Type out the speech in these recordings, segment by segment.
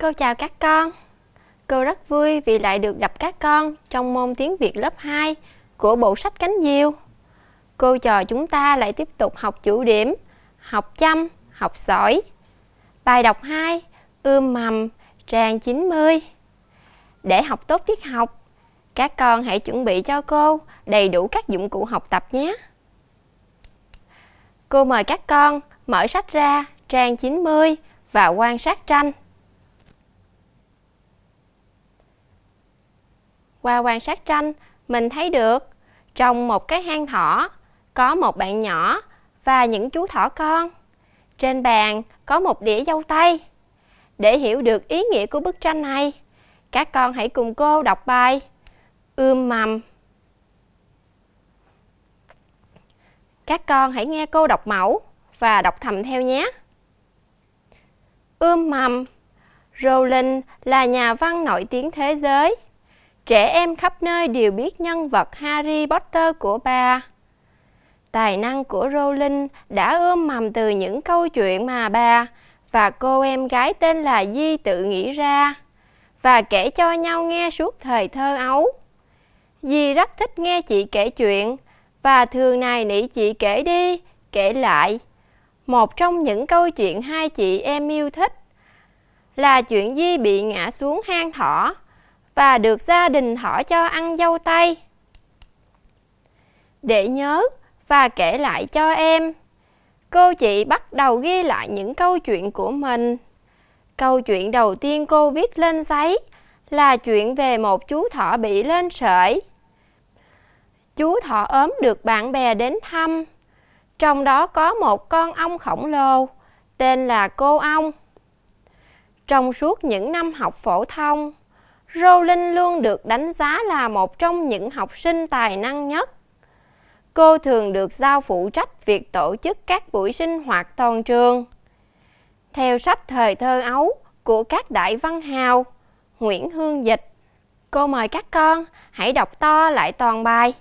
Cô chào các con. Cô rất vui vì lại được gặp các con trong môn tiếng Việt lớp 2 của bộ sách Cánh diều. Cô trò chúng ta lại tiếp tục học chủ điểm, học chăm, học sỏi. Bài đọc 2, ươm mầm, trang 90. Để học tốt tiết học, các con hãy chuẩn bị cho cô đầy đủ các dụng cụ học tập nhé. Cô mời các con mở sách ra trang 90 và quan sát tranh. Qua quan sát tranh, mình thấy được trong một cái hang thỏ có một bạn nhỏ và những chú thỏ con. Trên bàn có một đĩa dâu tây. Để hiểu được ý nghĩa của bức tranh này, các con hãy cùng cô đọc bài Ươm mầm. Các con hãy nghe cô đọc mẫu và đọc thầm theo nhé. Ươm mầm. Rowling là nhà văn nổi tiếng thế giới. Trẻ em khắp nơi đều biết nhân vật Harry Potter của bà. Tài năng của Rowling đã ươm mầm từ những câu chuyện mà bà và cô em gái tên là Di tự nghĩ ra và kể cho nhau nghe suốt thời thơ ấu. Di rất thích nghe chị kể chuyện và thường nài nỉ chị kể đi, kể lại. Một trong những câu chuyện hai chị em yêu thích là chuyện Di bị ngã xuống hang thỏ và được gia đình thỏ cho ăn dâu tây. Để nhớ và kể lại cho em, cô chị bắt đầu ghi lại những câu chuyện của mình. Câu chuyện đầu tiên cô viết lên giấy là chuyện về một chú thỏ bị lên sởi. Chú thỏ ốm được bạn bè đến thăm, trong đó có một con ong khổng lồ tên là cô ong. Trong suốt những năm học phổ thông, Rowling luôn được đánh giá là một trong những học sinh tài năng nhất. Cô thường được giao phụ trách việc tổ chức các buổi sinh hoạt toàn trường. Theo sách thời thơ ấu của các đại văn hào, Nguyễn Hương Dịch, cô mời các con hãy đọc to lại toàn bài.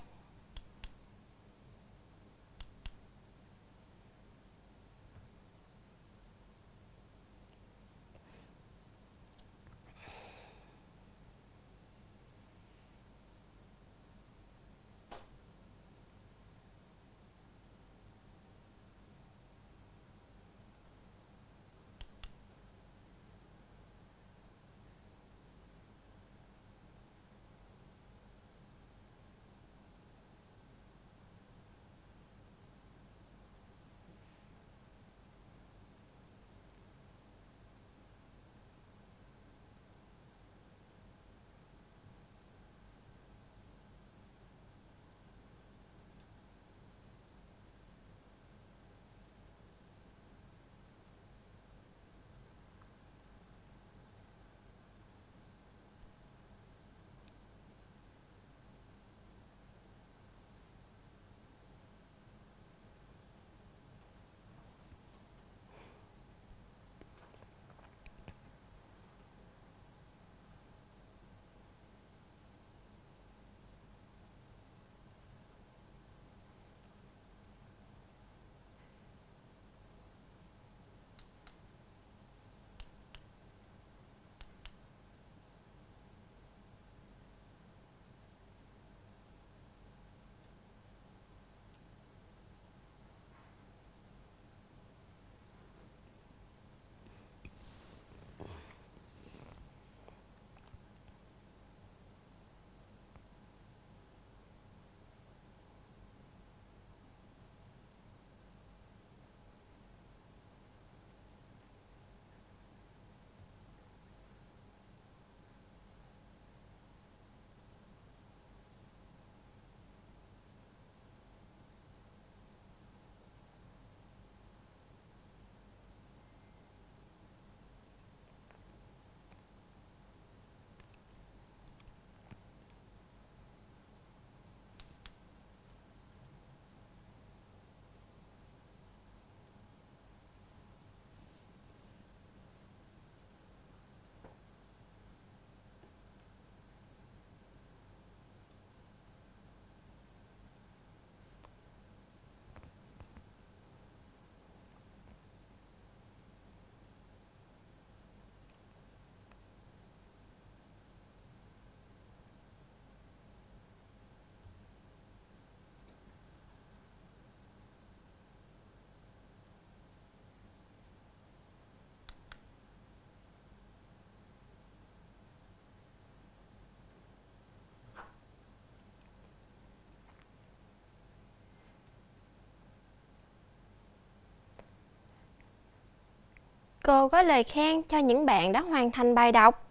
cô có lời khen cho những bạn đã hoàn thành bài đọc.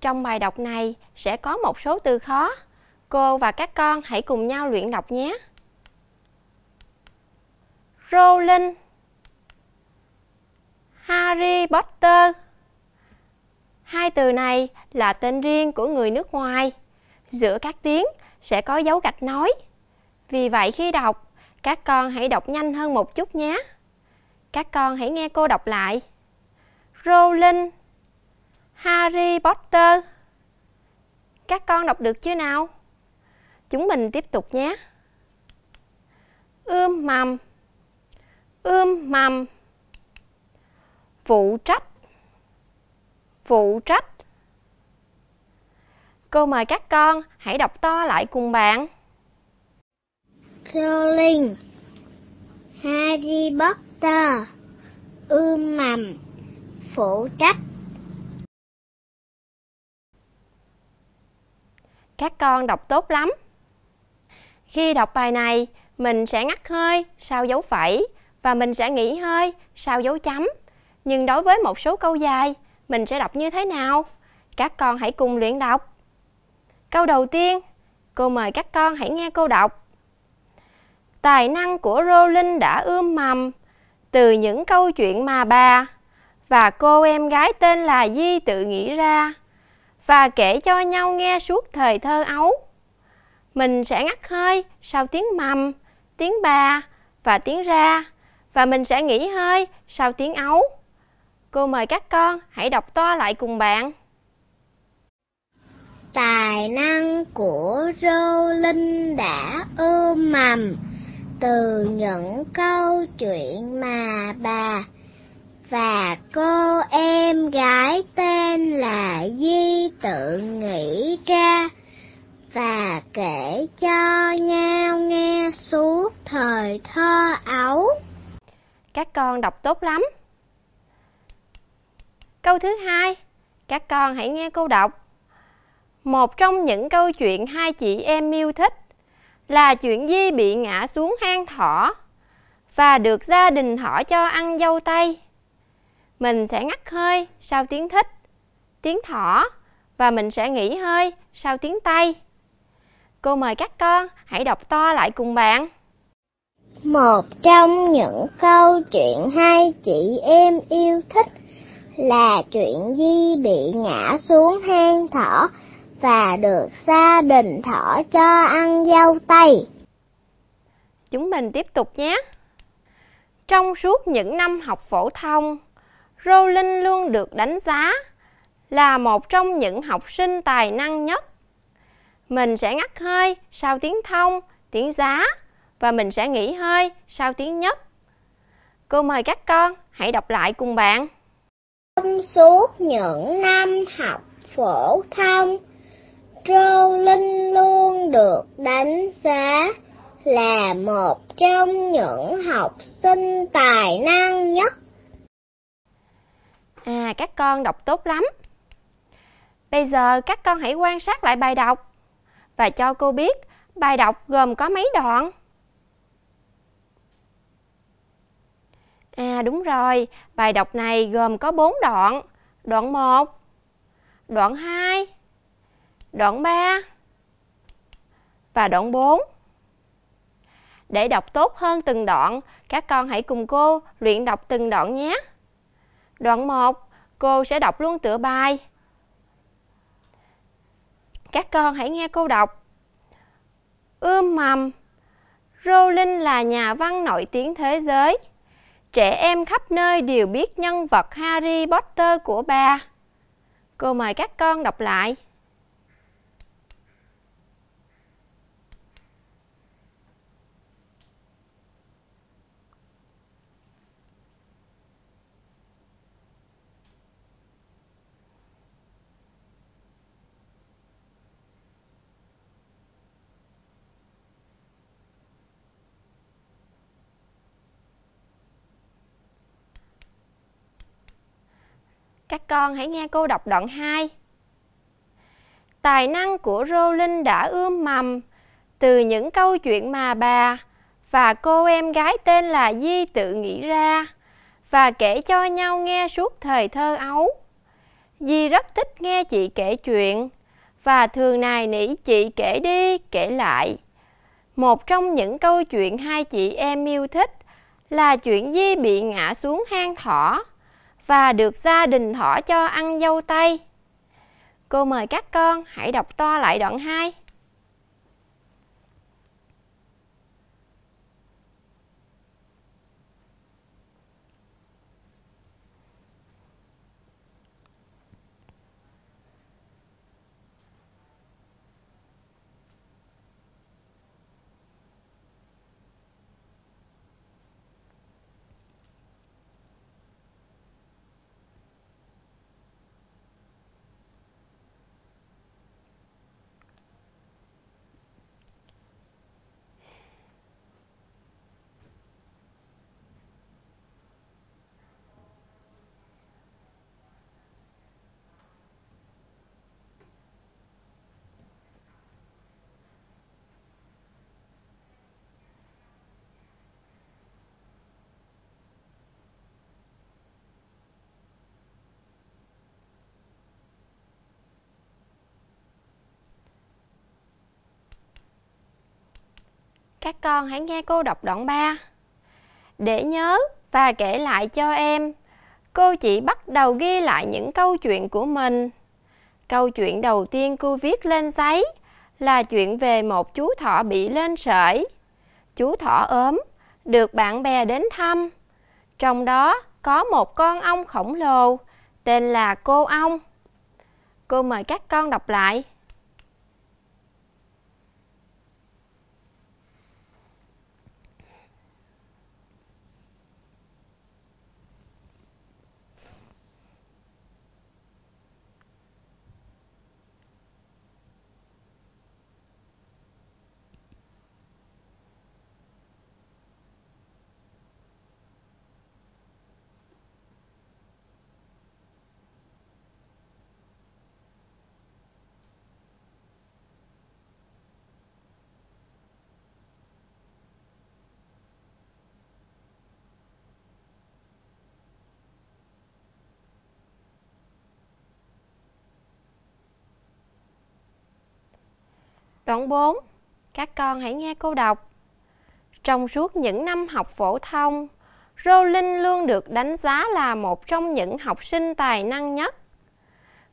Trong bài đọc này sẽ có một số từ khó. Cô và các con hãy cùng nhau luyện đọc nhé. Rowling, Harry Potter. Hai từ này là tên riêng của người nước ngoài. Giữa các tiếng sẽ có dấu gạch nói. Vì vậy khi đọc, các con hãy đọc nhanh hơn một chút nhé. Các con hãy nghe cô đọc lại. Rowling, Harry Potter. Các con đọc được chưa nào? Chúng mình tiếp tục nhé. Mầm, mầm. Phụ trách, phụ trách. Cô mời các con hãy đọc to lại cùng bạn. Rowling, Harry Potter, mầm, phụ trách. Các con đọc tốt lắm. Khi đọc bài này, mình sẽ ngắt hơi sau dấu phẩy và mình sẽ nghỉ hơi sau dấu chấm. Nhưng đối với một số câu dài, mình sẽ đọc như thế nào? Các con hãy cùng luyện đọc. Câu đầu tiên, cô mời các con hãy nghe cô đọc. Tài năng của Rowling đã ươm mầm từ những câu chuyện mà bà và cô em gái tên là Di tự nghĩ ra và kể cho nhau nghe suốt thời thơ ấu. Mình sẽ ngắt hơi sau tiếng mầm, tiếng bà và tiếng ra, và mình sẽ nghỉ hơi sau tiếng ấu. Cô mời các con hãy đọc to lại cùng bạn. Tài năng của Rowling đã ươm mầm từ những câu chuyện mà bà và cô em gái tên là Di tự nghĩ ra và kể cho nhau nghe suốt thời thơ ấu. Các con đọc tốt lắm. Câu thứ hai, các con hãy nghe cô đọc. Một trong những câu chuyện hai chị em yêu thích là chuyện Di bị ngã xuống hang thỏ và được gia đình thỏ cho ăn dâu tây. Mình sẽ ngắt hơi sau tiếng thích, tiếng thỏ và mình sẽ nghỉ hơi sau tiếng tây. Cô mời các con hãy đọc to lại cùng bạn. Một trong những câu chuyện hai chị em yêu thích là chuyện Di bị ngã xuống hang thỏ và được gia đình thỏ cho ăn dâu tây. Chúng mình tiếp tục nhé. Trong suốt những năm học phổ thông, Rowling luôn được đánh giá là một trong những học sinh tài năng nhất. Mình sẽ ngắt hơi sau tiếng thông, tiếng giá và mình sẽ nghỉ hơi sau tiếng nhất. Cô mời các con hãy đọc lại cùng bạn. Trong suốt những năm học phổ thông, Rowling luôn được đánh giá là một trong những học sinh tài năng nhất. Các con đọc tốt lắm. Bây giờ các con hãy quan sát lại bài đọc và cho cô biết bài đọc gồm có mấy đoạn. Đúng rồi, bài đọc này gồm có 4 đoạn. Đoạn 1, đoạn 2, đoạn 3 và đoạn 4. Để đọc tốt hơn từng đoạn, các con hãy cùng cô luyện đọc từng đoạn nhé. Đoạn 1, cô sẽ đọc luôn tựa bài. Các con hãy nghe cô đọc. Mầm, Rowling là nhà văn nổi tiếng thế giới. Trẻ em khắp nơi đều biết nhân vật Harry Potter của bà. Cô mời các con đọc lại. Các con hãy nghe cô đọc đoạn 2. Tài năng của Rowling đã ươm mầm từ những câu chuyện mà bà và cô em gái tên là Di tự nghĩ ra và kể cho nhau nghe suốt thời thơ ấu. Dì rất thích nghe chị kể chuyện và thường nài nỉ chị kể đi kể lại. Một trong những câu chuyện hai chị em yêu thích là chuyện Di bị ngã xuống hang thỏ và được gia đình thỏ cho ăn dâu tây. Cô mời các con hãy đọc to lại đoạn 2. Các con hãy nghe cô đọc đoạn 3. Để nhớ và kể lại cho em, cô chỉ bắt đầu ghi lại những câu chuyện của mình. Câu chuyện đầu tiên cô viết lên giấy là chuyện về một chú thỏ bị lên sởi. Chú thỏ ốm, được bạn bè đến thăm. Trong đó có một con ong khổng lồ, tên là cô ong. Cô mời các con đọc lại. Đoạn 4, các con hãy nghe cô đọc. Trong suốt những năm học phổ thông, Rowling luôn được đánh giá là một trong những học sinh tài năng nhất.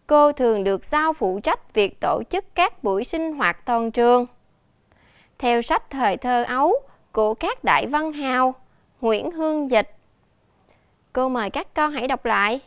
Cô thường được giao phụ trách việc tổ chức các buổi sinh hoạt toàn trường. Theo sách thời thơ ấu của các đại văn hào, Nguyễn Hương Dịch. Cô mời các con hãy đọc lại.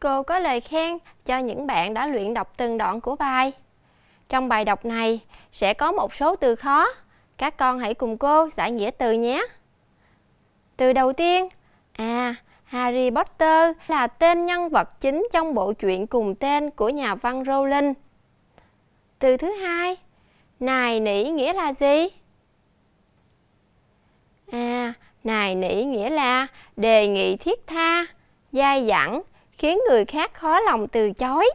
Cô có lời khen cho những bạn đã luyện đọc từng đoạn của bài. Trong bài đọc này sẽ có một số từ khó. Các con hãy cùng cô giải nghĩa từ nhé. Từ đầu tiên, Harry Potter là tên nhân vật chính trong bộ truyện cùng tên của nhà văn Rowling. Từ thứ hai, nài nỉ nghĩa là gì? Nài nỉ nghĩa là đề nghị thiết tha, dai dẳng, khiến người khác khó lòng từ chối.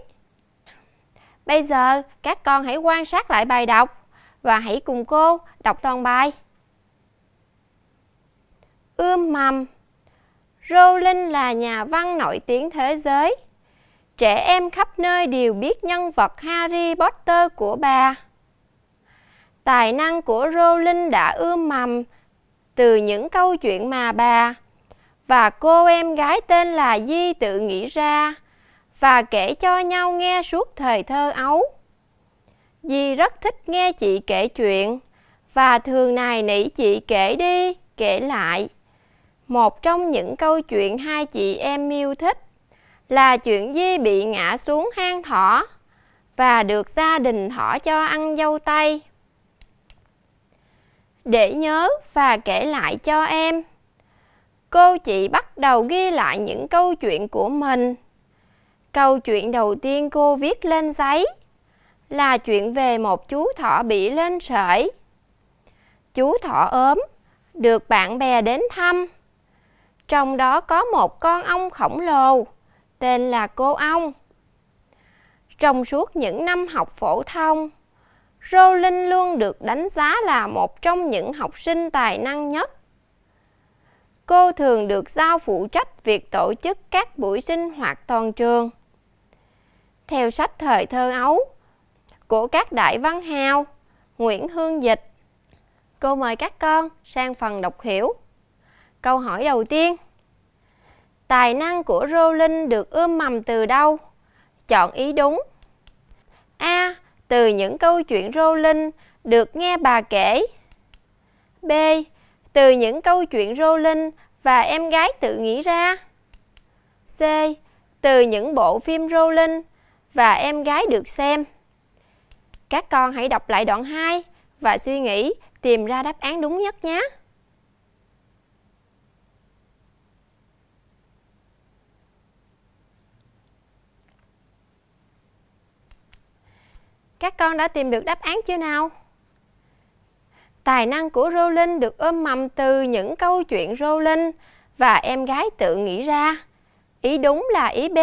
Bây giờ các con hãy quan sát lại bài đọc và hãy cùng cô đọc toàn bài. Ươm mầm. Rowling là nhà văn nổi tiếng thế giới. Trẻ em khắp nơi đều biết nhân vật Harry Potter của bà. Tài năng của Rowling đã ươm mầm từ những câu chuyện mà bà và cô em gái tên là Di tự nghĩ ra và kể cho nhau nghe suốt thời thơ ấu. Di rất thích nghe chị kể chuyện và thường nài nỉ chị kể đi, kể lại. Một trong những câu chuyện hai chị em yêu thích là chuyện Di bị ngã xuống hang thỏ và được gia đình thỏ cho ăn dâu tây. Để nhớ và kể lại cho em, cô chị bắt đầu ghi lại những câu chuyện của mình. Câu chuyện đầu tiên cô viết lên giấy là chuyện về một chú thỏ bị lên sởi. Chú thỏ ốm, được bạn bè đến thăm. Trong đó có một con ong khổng lồ, tên là cô ong. Trong suốt những năm học phổ thông, Rowling luôn được đánh giá là một trong những học sinh tài năng nhất. Cô thường được giao phụ trách việc tổ chức các buổi sinh hoạt toàn trường. Theo sách thời thơ ấu của các đại văn hào Nguyễn Hương Dịch, cô mời các con sang phần đọc hiểu. Câu hỏi đầu tiên: tài năng của Rowling được ươm mầm từ đâu? Chọn ý đúng. A. Từ những câu chuyện Rowling được nghe bà kể. B. Từ những câu chuyện Rowling và em gái tự nghĩ ra. C. Từ những bộ phim Rowling và em gái được xem. Các con hãy đọc lại đoạn 2 và suy nghĩ tìm ra đáp án đúng nhất nhé. Các con đã tìm được đáp án chưa nào? Tài năng của Rowling được ươm mầm từ những câu chuyện Rowling và em gái tự nghĩ ra. Ý đúng là ý B.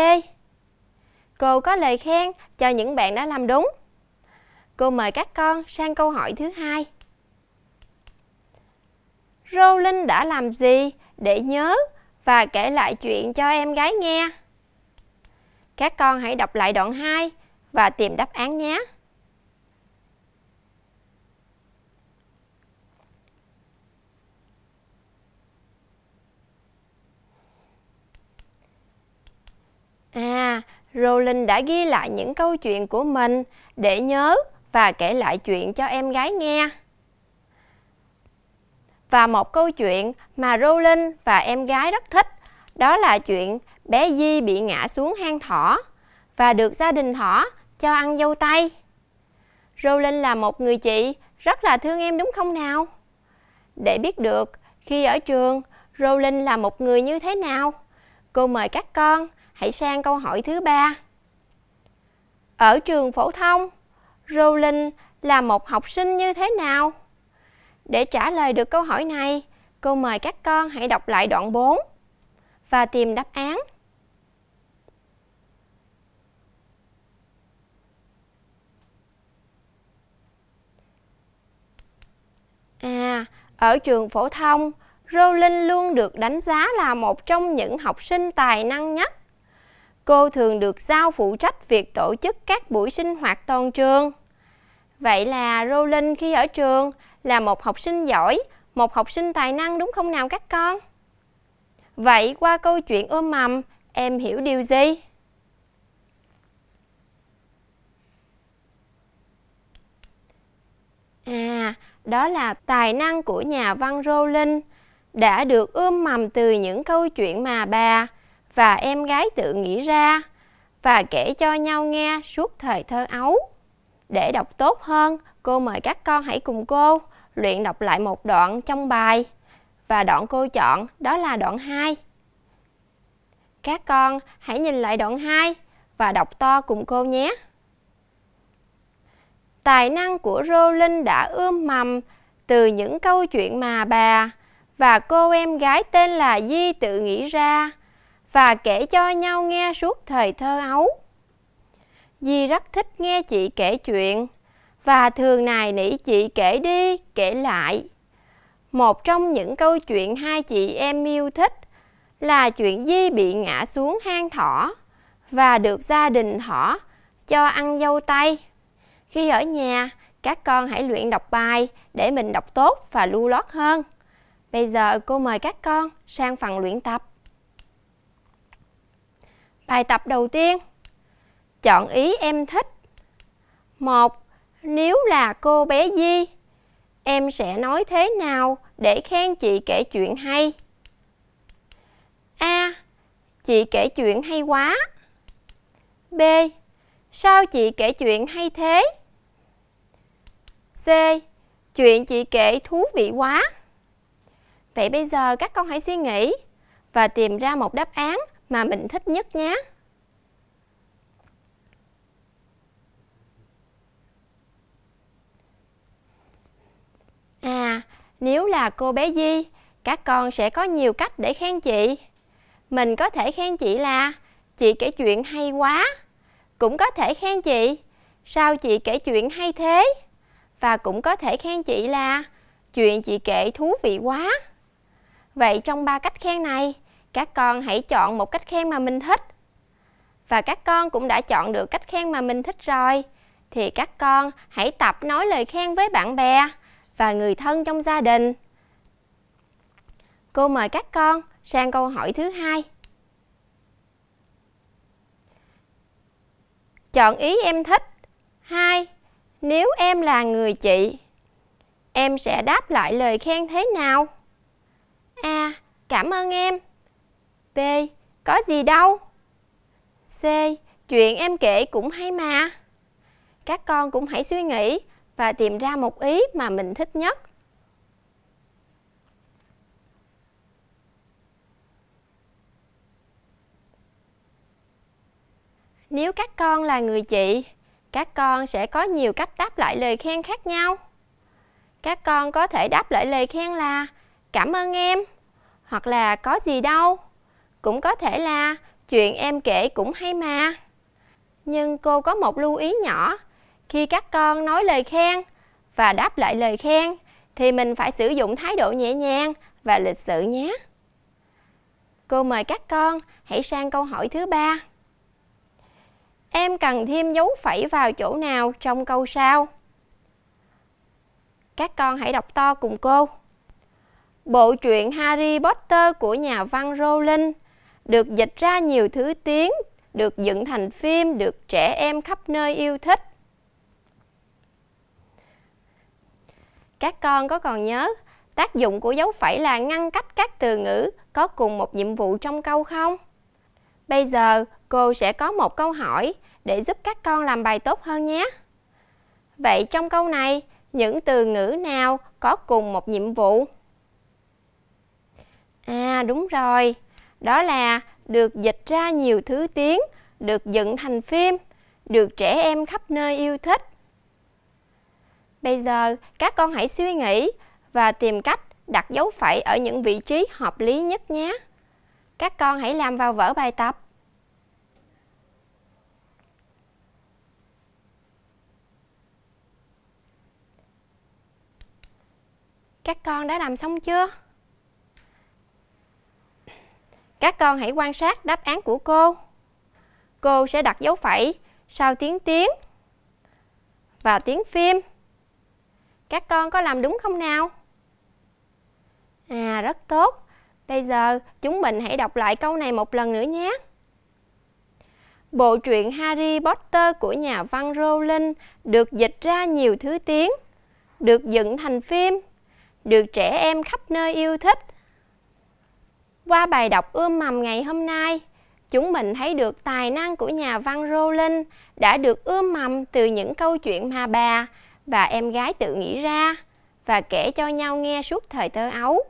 Cô có lời khen cho những bạn đã làm đúng. Cô mời các con sang câu hỏi thứ hai. Rowling đã làm gì để nhớ và kể lại chuyện cho em gái nghe? Các con hãy đọc lại đoạn 2 và tìm đáp án nhé. Rowling đã ghi lại những câu chuyện của mình để nhớ và kể lại chuyện cho em gái nghe. Và một câu chuyện mà Rowling và em gái rất thích đó là chuyện bé Di bị ngã xuống hang thỏ và được gia đình thỏ cho ăn dâu tây. Rowling là một người chị rất là thương em đúng không nào? Để biết được khi ở trường Rowling là một người như thế nào, cô mời các con hãy sang câu hỏi thứ ba. Ở trường phổ thông, Rowling là một học sinh như thế nào? Để trả lời được câu hỏi này, cô mời các con hãy đọc lại đoạn 4 và tìm đáp án. Ở trường phổ thông, Rowling luôn được đánh giá là một trong những học sinh tài năng nhất. Cô thường được giao phụ trách việc tổ chức các buổi sinh hoạt toàn trường. Vậy là Rowling khi ở trường là một học sinh giỏi, một học sinh tài năng đúng không nào các con? Vậy qua câu chuyện ươm mầm, em hiểu điều gì? Đó là tài năng của nhà văn Rowling đã được ươm mầm từ những câu chuyện mà bà và em gái tự nghĩ ra và kể cho nhau nghe suốt thời thơ ấu. Để đọc tốt hơn, cô mời các con hãy cùng cô luyện đọc lại một đoạn trong bài. Và đoạn cô chọn đó là đoạn 2. Các con hãy nhìn lại đoạn 2 và đọc to cùng cô nhé. Tài năng của Rowling đã ươm mầm từ những câu chuyện mà bà và cô em gái tên là Di tự nghĩ ra và kể cho nhau nghe suốt thời thơ ấu. Di rất thích nghe chị kể chuyện và thường nài nỉ chị kể đi, kể lại. Một trong những câu chuyện hai chị em yêu thích là chuyện Di bị ngã xuống hang thỏ và được gia đình thỏ cho ăn dâu tây. Khi ở nhà, các con hãy luyện đọc bài để mình đọc tốt và lưu loát hơn. Bây giờ cô mời các con sang phần luyện tập. Bài tập đầu tiên, chọn ý em thích. 1. Nếu là cô bé Di, Em sẽ nói thế nào để khen chị kể chuyện hay? A. Chị kể chuyện hay quá. B. Sao chị kể chuyện hay thế? C. Chuyện chị kể thú vị quá. Vậy bây giờ các con hãy suy nghĩ và tìm ra một đáp án mà mình thích nhất nhé. À, nếu là cô bé Di, các con sẽ có nhiều cách để khen chị. Mình có thể khen chị là chị kể chuyện hay quá. Cũng có thể khen chị sao chị kể chuyện hay thế. Và cũng có thể khen chị là chuyện chị kể thú vị quá. Vậy trong 3 cách khen này, các con hãy chọn một cách khen mà mình thích. Và các con cũng đã chọn được cách khen mà mình thích rồi. Thì các con hãy tập nói lời khen với bạn bè và người thân trong gia đình. Cô mời các con sang câu hỏi thứ 2. Chọn ý em thích. 2. Nếu em là người chị, em sẽ đáp lại lời khen thế nào? A. Cảm ơn em. B. Có gì đâu. C. Chuyện em kể cũng hay mà. Các con cũng hãy suy nghĩ và tìm ra một ý mà mình thích nhất. Nếu các con là người chị, các con sẽ có nhiều cách đáp lại lời khen khác nhau. Các con có thể đáp lại lời khen là cảm ơn em, hoặc là có gì đâu. Cũng có thể là chuyện em kể cũng hay mà. Nhưng cô có một lưu ý nhỏ. Khi các con nói lời khen và đáp lại lời khen thì mình phải sử dụng thái độ nhẹ nhàng và lịch sự nhé. Cô mời các con hãy sang câu hỏi thứ 3. Em cần thêm dấu phẩy vào chỗ nào trong câu sau? Các con hãy đọc to cùng cô. Bộ truyện Harry Potter của nhà văn Rowling được dịch ra nhiều thứ tiếng, được dựng thành phim, được trẻ em khắp nơi yêu thích. Các con có còn nhớ tác dụng của dấu phẩy là ngăn cách các từ ngữ có cùng một nhiệm vụ trong câu không? Bây giờ cô sẽ có một câu hỏi để giúp các con làm bài tốt hơn nhé. Vậy trong câu này, những từ ngữ nào có cùng một nhiệm vụ? À, đúng rồi, đó là được dịch ra nhiều thứ tiếng, được dựng thành phim, được trẻ em khắp nơi yêu thích. Bây giờ các con hãy suy nghĩ và tìm cách đặt dấu phẩy ở những vị trí hợp lý nhất nhé. Các con hãy làm vào vở bài tập. Các con đã làm xong chưa? Các con hãy quan sát đáp án của cô. Cô sẽ đặt dấu phẩy sau tiếng tiếng và tiếng phim. Các con có làm đúng không nào? À, rất tốt. Bây giờ chúng mình hãy đọc lại câu này một lần nữa nhé. Bộ truyện Harry Potter của nhà văn Rowling được dịch ra nhiều thứ tiếng, được dựng thành phim, được trẻ em khắp nơi yêu thích. Qua bài đọc ươm mầm ngày hôm nay, chúng mình thấy được tài năng của nhà văn Rowling đã được ươm mầm từ những câu chuyện mà bà và em gái tự nghĩ ra và kể cho nhau nghe suốt thời thơ ấu.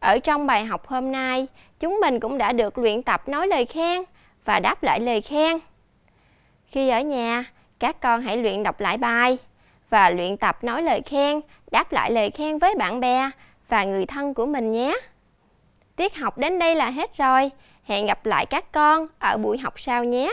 Ở trong bài học hôm nay, chúng mình cũng đã được luyện tập nói lời khen và đáp lại lời khen. Khi ở nhà, các con hãy luyện đọc lại bài và luyện tập nói lời khen, đáp lại lời khen với bạn bè và người thân của mình nhé. Tiết học đến đây là hết rồi. Hẹn gặp lại các con ở buổi học sau nhé.